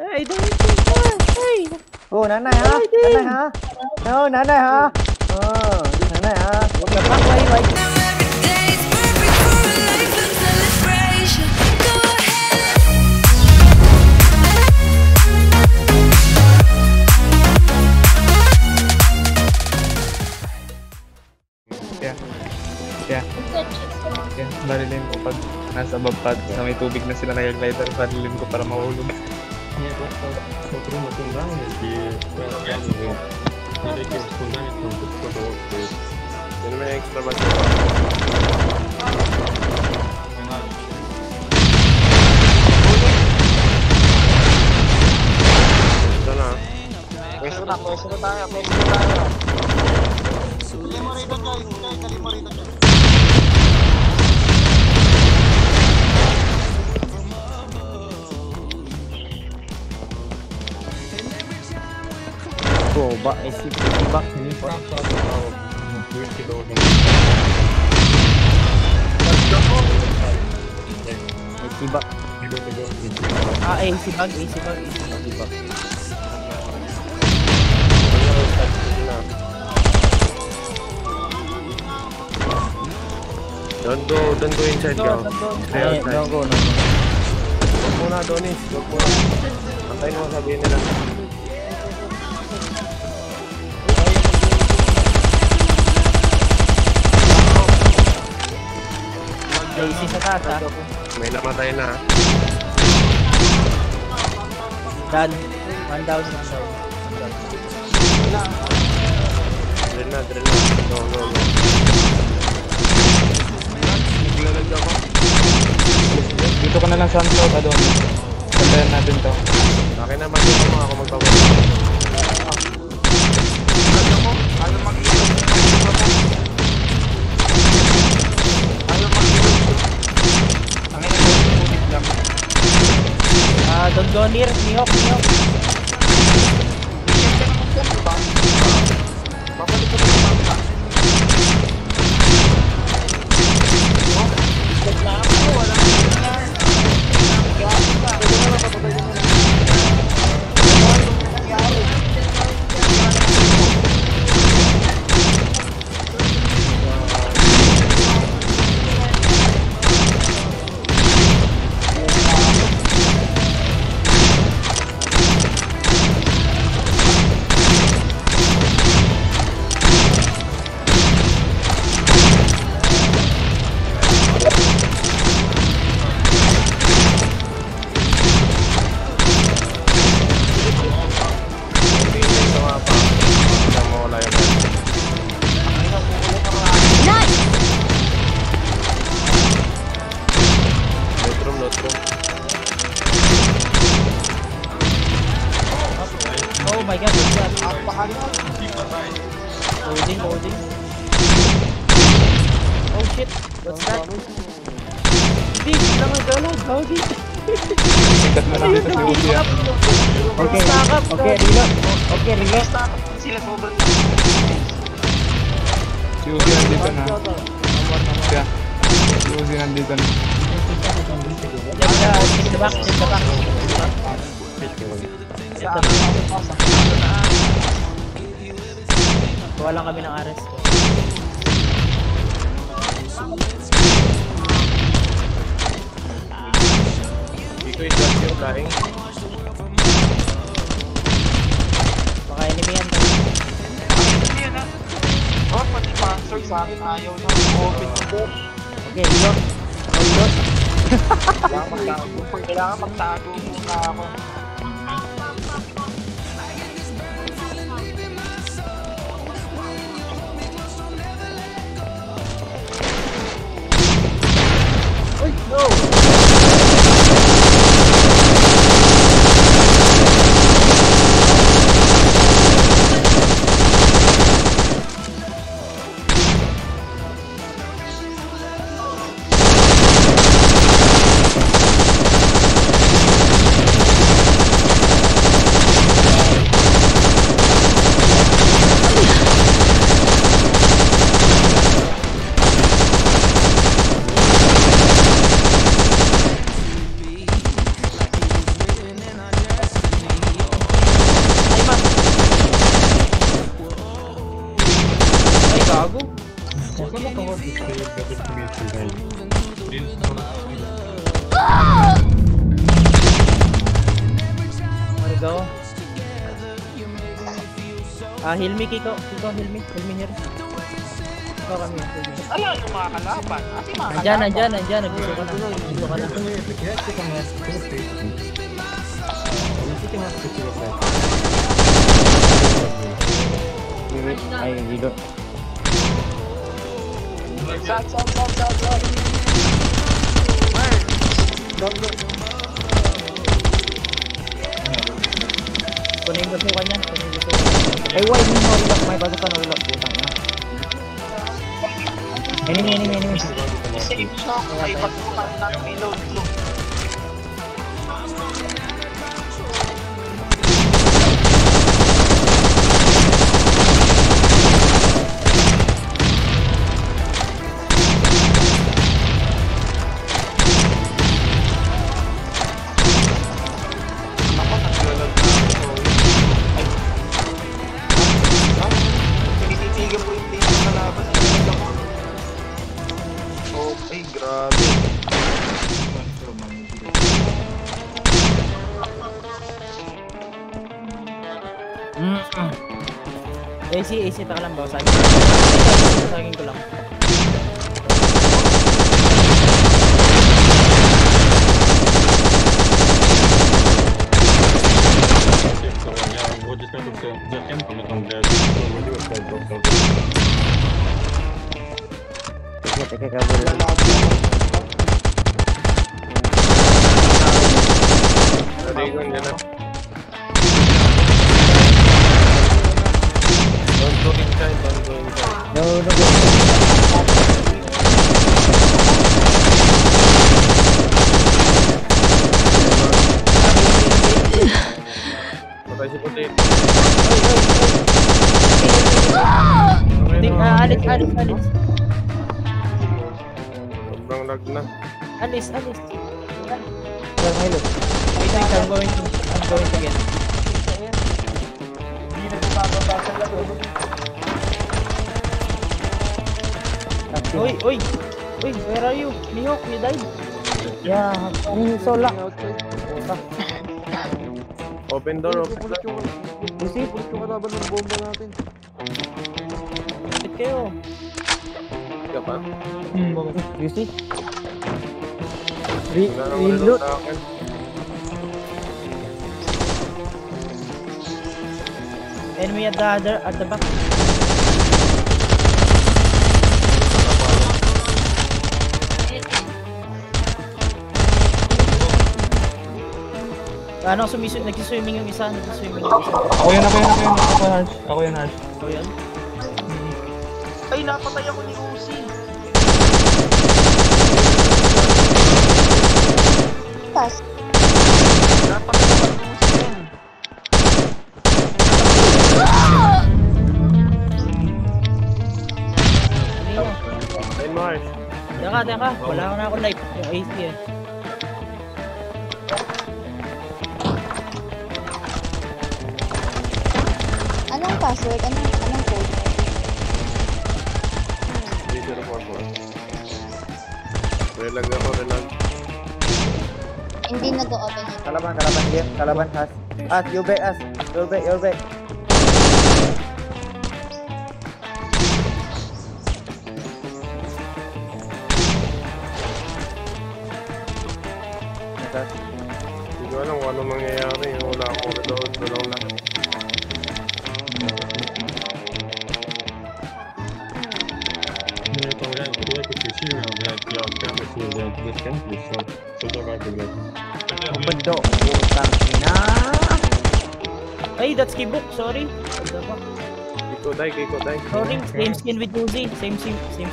Ê đi. Ê. Ồ nãy này hả? Nãy này hả? Nãy này hả? Ờ, nãy này hả? Một lần bắt lấy vậy. Barilin ko pag nasa babad sa may tubig na sila nag-glider, barilin ko para mahulog. Нет, смотрю на фундамент и показываю на этим фундаментом, кто-то вот стоит. Я думаю, я экстравагировал. Бак, если ты бак не пошла, то дырки должны быть. Если бак. А, если бак, если бак, если бак. Don't go inside, girl. Don't go, no. Muna, Donis, go muna. Antayin mo sabihin nila. Daisy sa taas ha. May namatay na. Dad, 1,000 Drill na Go Dito ka na lang sa unload ha doon. Santayan natin to. Akin na mag-inom mo ako magpapagod. Ano mag-inom? Don't go near, nihok. Oh my god, what's that? Holding. Oh shit, what's that? Big, Okay, Kuha lang kami ng RS. Dito yung dust yung kain. Baka enemy yan. Oh, pati panzer sa akin ayaw na open ko. Okay, look. Kailangan magtago muna ako. pago? ¿Cómo acabo de Perdón. Ah, heal me, Kiko. Kiko, heal me here. Andiyan. Ay, Kiko. Kunin ko si Juan yan. Ay, why hindi mo relock? May bago ka na relock. Putang na. Anime. Save siya ako. Ay, ba't mo ka na reload ko? AC, taka lang bawasan. Basagin ko lang. Oi, where are you? Mihawk, you died? Yeah, I'm so luck. Open door. You see? Pulit yung kataban ng bomba natin. Pulit kayo. Ika pa? You see? Reload. Enemy at the other, at the back. Ano, nag-swimming yung isa, Ako yun, Harsh. Ako yun? Ay, napatay ako ni Uzi. Pass. Napatay ako ni Uzi yun. Ayun mo, Harsh. Teka. Wala na ako life. Yung AC password, anong code? 3044. Relag ako, relag. Hindi nag-o-open yun. Kalaban here. Kalaban has. As, you back as. You're back. Hindi ko alam kung anong mangyayari. Wala akong reload. Tulong lang. Open door. Hey, that's Kibuk, sorry. Kiko die. Sorry, same skin with Uzi. Same skin. Si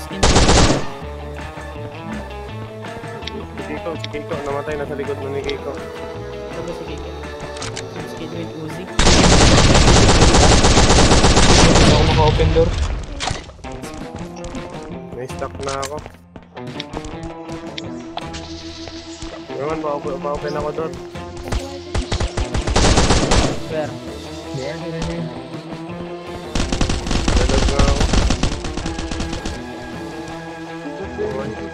Kiko. Namatay na sa likod mo ni Kiko. Sabi si Kiko. Same skin with Uzi. Ako maka-open door. May-stuck na ako. Ngayon, pa-open ako doon. Where? There. Reload na ako. You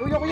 Uy, ako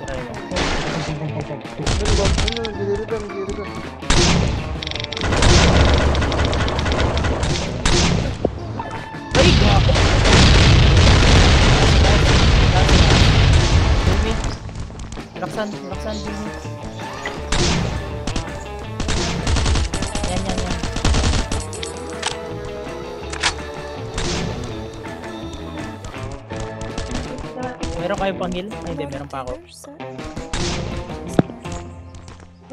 Try lang. Dito. Laksan dito. Yan. Meron kayo pang heal? Ay, hindi, meron pa ako.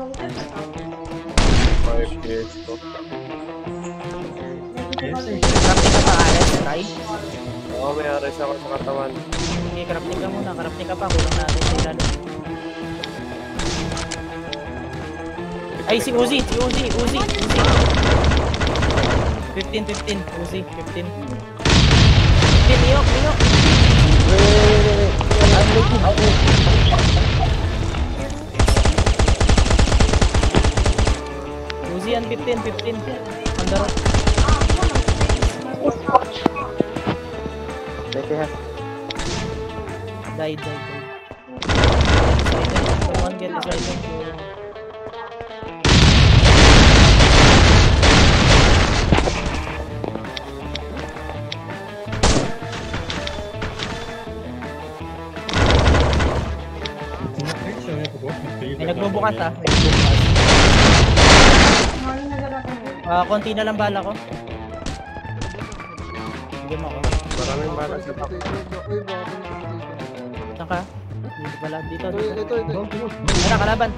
Crafting ka pa, Ares, Rai? Oo, may Ares ako sa katawan. Okay, crafting ka pa. Kulang natin sa ilalo. Ay, si Uzi. 15, Uzi, 15. Niyok. Uzi yan, 15. Andaro. Die. Someone get this item. Nagbubukas . Konti na lang bala ko. Game ako. Maraming bala sa pack. Saka? Dito pala. Dito. Tara, kalaban.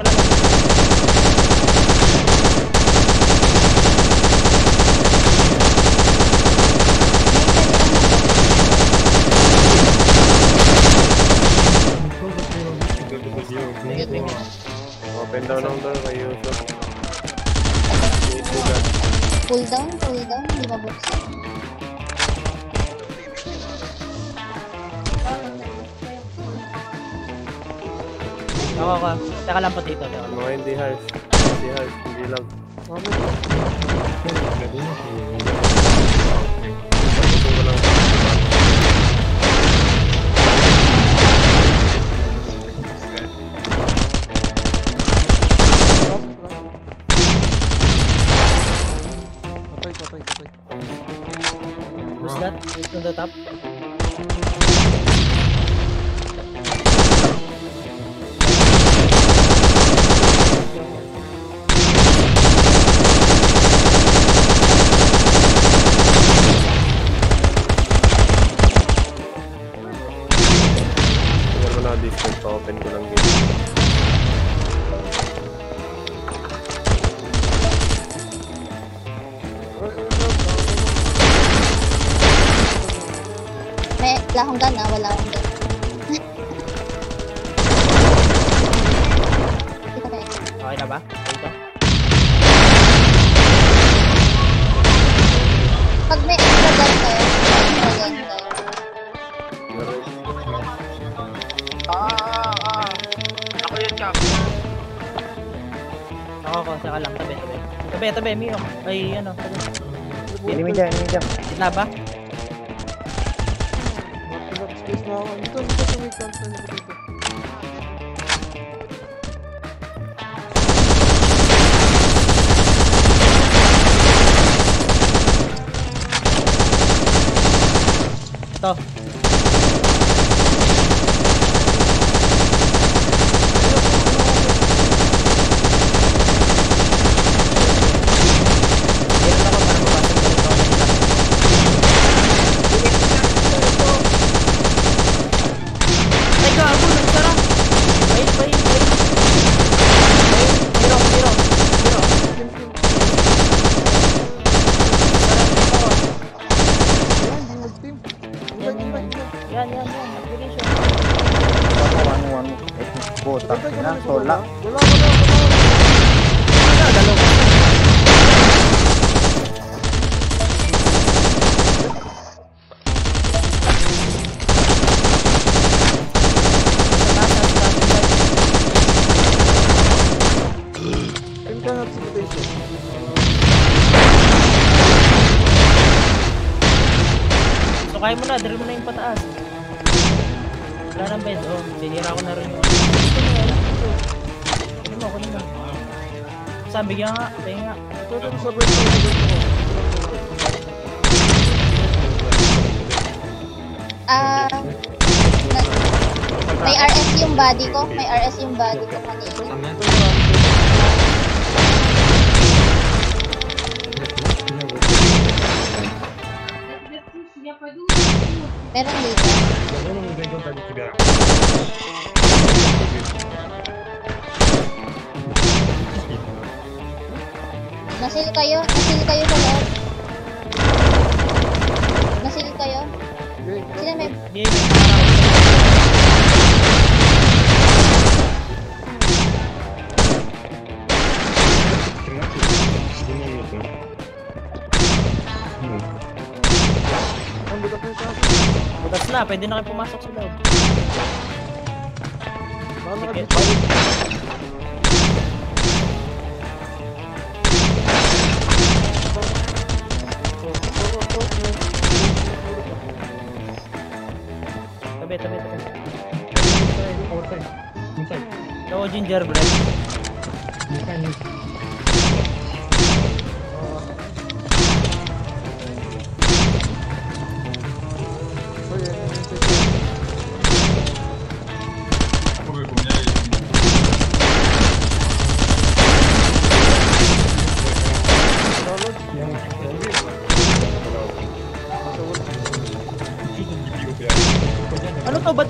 Open down kayo sa pull down, di ba buksan? Ako. Teka lang po dito. No, hindi harsh, hindi lang. Who's on the top? Wala akong gun. Okay na ba? Dito? Pag may extra gun kayo, ako yun, Cap. Ako, saka lang. Tabi, Mio. Ay, ano. Enemy dyan. Gitna ba? Tao. Kaya mo na, drill mo na yung pataas. Wala nang bed, oh. Dinira ko na rin yung ano. Kunin mo, kunin mo. Saan, bigyan nga, bigyan nga. Ito sa bird ko. May RS yung body ko. May RS yung body ko kanina. Meron dito. Nasil kayo sa loob. Nasil kayo. Sila may... Butas na, pwede na kayo pumasok sa loob. Sige. Tabi. Outside. Inside. No gingerbread. Ba't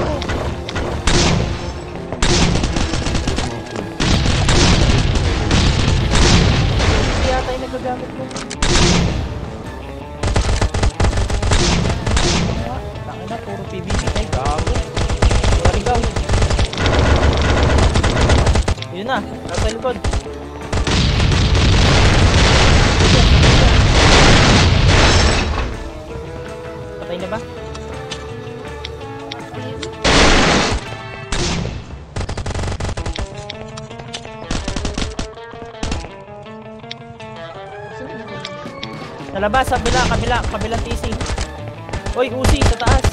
ko. Hindi yata yung nagagamit ko. Takina, puro PVC tayo. Gago. Ikaw. Yun na, nasa likod. Patay na ba? Sa labas, sa kabilang TC. Uy, Uzi, sa taas.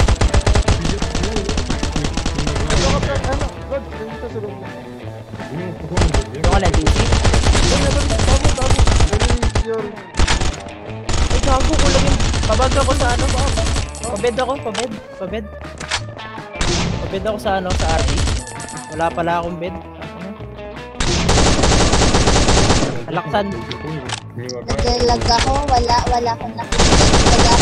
Pabag ako sa ano, pabed ako sa ano, sa RP. Wala pala akong bed. Alaksan. Naglag ako, wala akong nakikita.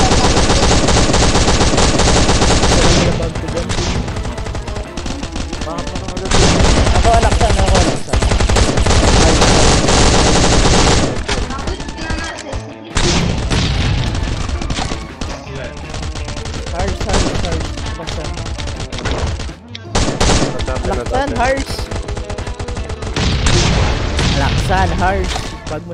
Ako alaksan. Laksan harsh. Pag mo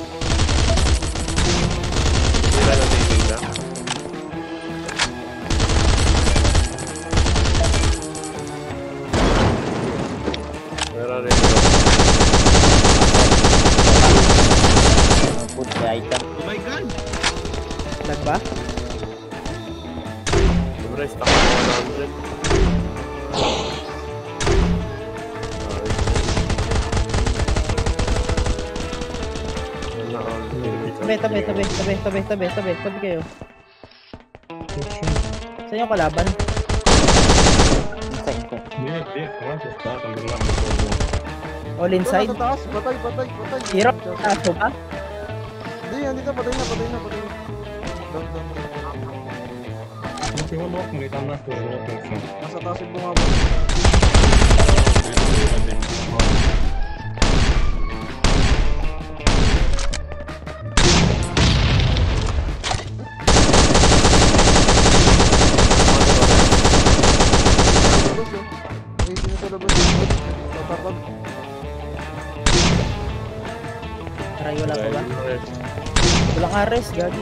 Oh my god! Lag ba? Sobra stuck ako down dyan. Tabi kayo. Saan yung kalaban? Inside ko. All inside? Patay. Hero, aso ba? Andito, patay na. Walang ares, gagi.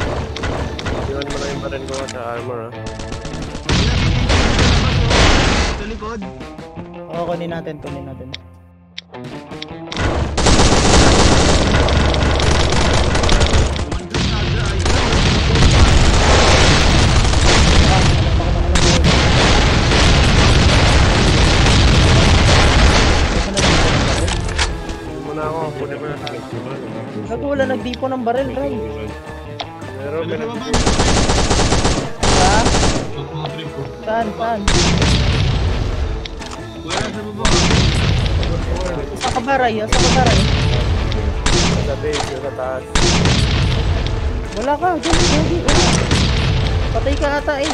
Iwan mo na yung barin ko sa armor, ha? Sa likod. Oo, kunin natin. Ba't wala nagdipo ng barrel, Ray? Meron. Ha? Saan? Asa ka ba, Ray? Wala ka, dyan. Patay ka ata eh.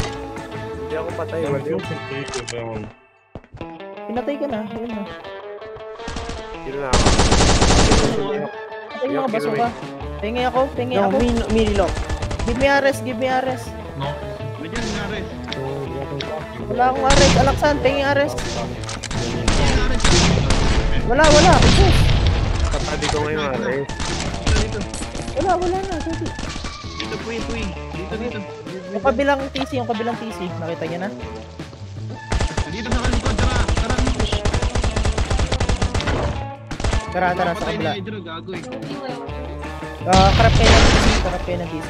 Hindi ako patay. Pinatay ka na, yun na. Kilo na ako. Ay, mga basuka. Tingi ako. Mini-lock. Give me Ares. No. Medyan yung Ares. Wala akong Ares. Alaksan, tingi Ares. Wala. Patadi ko ngayon Ares. Wala na. Dito, puwi. Dito. Yung kabilang TC. Nakita niya na? Dito sa kalikod. Tara, sa kabila. Karap kayo ng PC.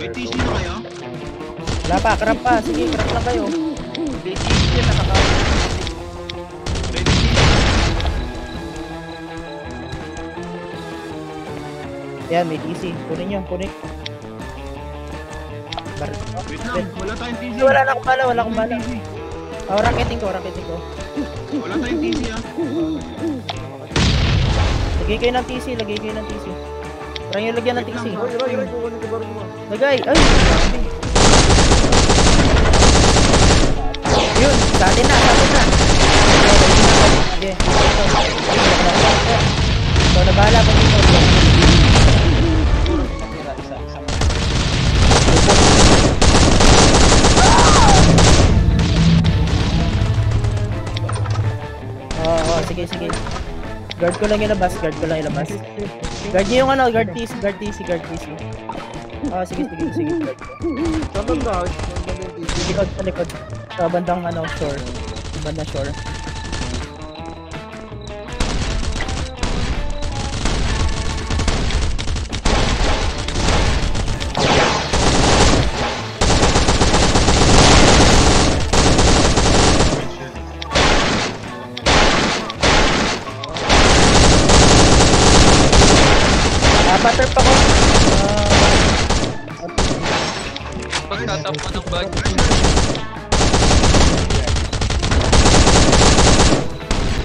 May TC na kayo? Wala pa, cramp pa. Sige, cramp lang kayo. May TC na nakakawin. Yan, may DC. Kunin nyo. Wait lang, wala tayong DC. Wala akong bala. Oh, raketing ko. Wala tayong DC, ha? Lagay kayo ng TC. Parang yung lagyan ng TC. Lagay! Ay! Yun! Sa atin na! bien. Donde va la sige, sige. Guard ko lang ilabas, guard ko lang ilabas. Guard niyo yung ano, guard TC, guard TC, guard TC. Oh, sige, sige, sige. Sabang daw, likod, likod. Sa bandang ano, shore. Bandang shore.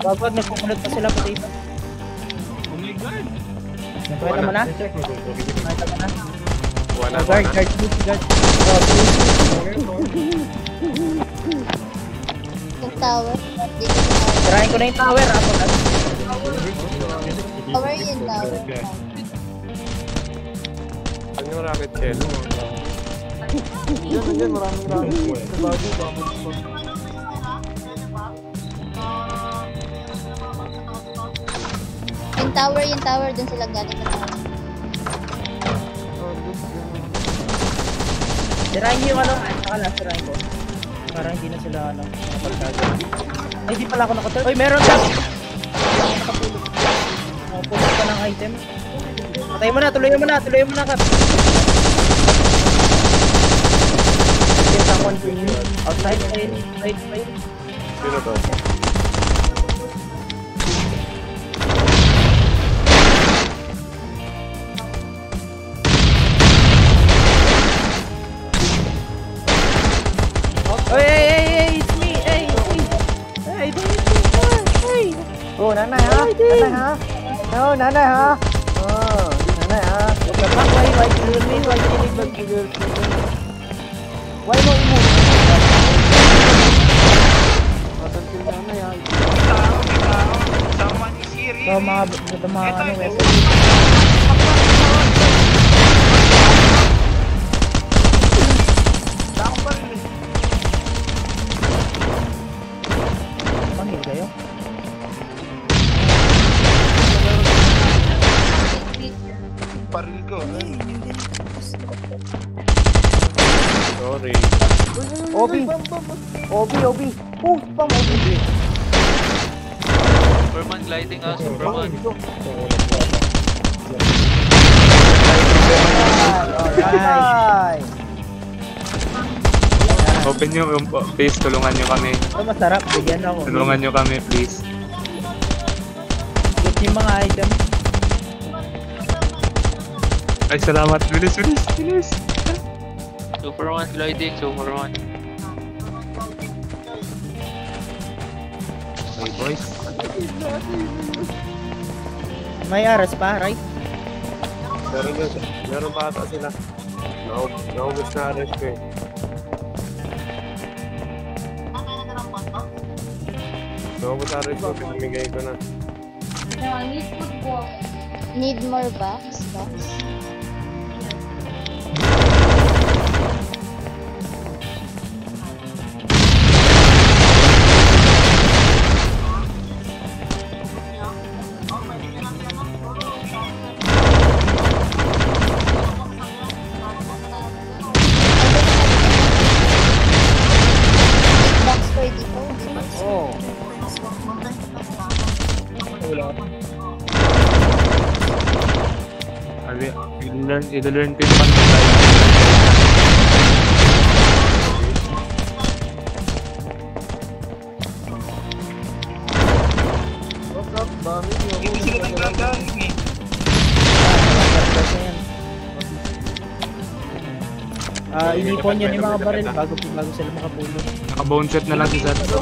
Dapat nagkukulat pa sila po dito. Oh my god! Pwede mo na? Pwede mo na? Guard, guard, guard. Yung tower. Tarayin ko na yung tower. Tower yung tower. Saan yung rocket shell? Yan, yan, maraming rocket. Sa bago, bago. Yung tower, dun sila galing na tower. Sirahin niyo yung ano, saka lang sirahin ko. Parang hindi na sila ano, nakapagtago. Ay, di pala ako nakatulog. Uy, meron lang! Nakapulog. Nakapulog pa ng item. Patay mo na, tuloy mo na, tuloy mo na ka. Outside, outside, outside. Sino to? No, nanay ha? Oh, nanay ha? Why kill me? Why kill me? Why kill me? Why no move? Patang kill nanay ha? Sama ni Siri. Sama ano weapon. Pangil kayo? Paril ko. sorry. Obi, Obi, Obi. Oh, spam Obi. Superman gliding us, Superman. Alright. Open nyo, please, tulungan nyo kami. Ito masarap, bigyan ako. Tulungan nyo kami, please. Get yung mga item. Ay, salamat. Bilis, bilis, bilis. Superman gliding, Superman. Hey boys. May aras pa, right? Meron pa ata sila. Naubos na aras ko eh. Naubos na aras ko, pinamigay ko na. Need more box? I-learn ko yung pantay. Hindi sila naglagaan eh. Inipon yun yung mga baril bago sila makapulo. Nakaboneset na lang si Zato.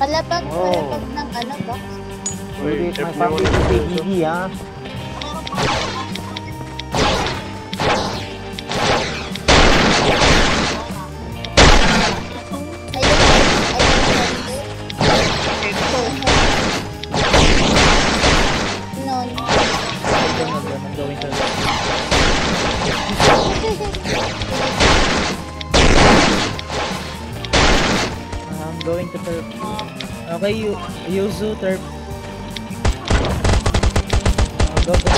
Palapag, palapag ng ano, box? Uy, nagpapit ha? Okay, Yuzu, Turp. Go, go.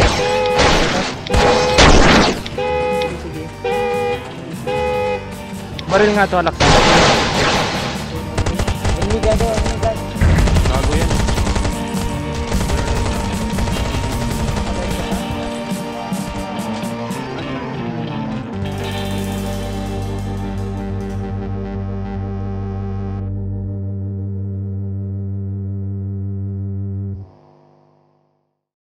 Sige. Baril nga ito, alak. Hindi gado, hindi gado.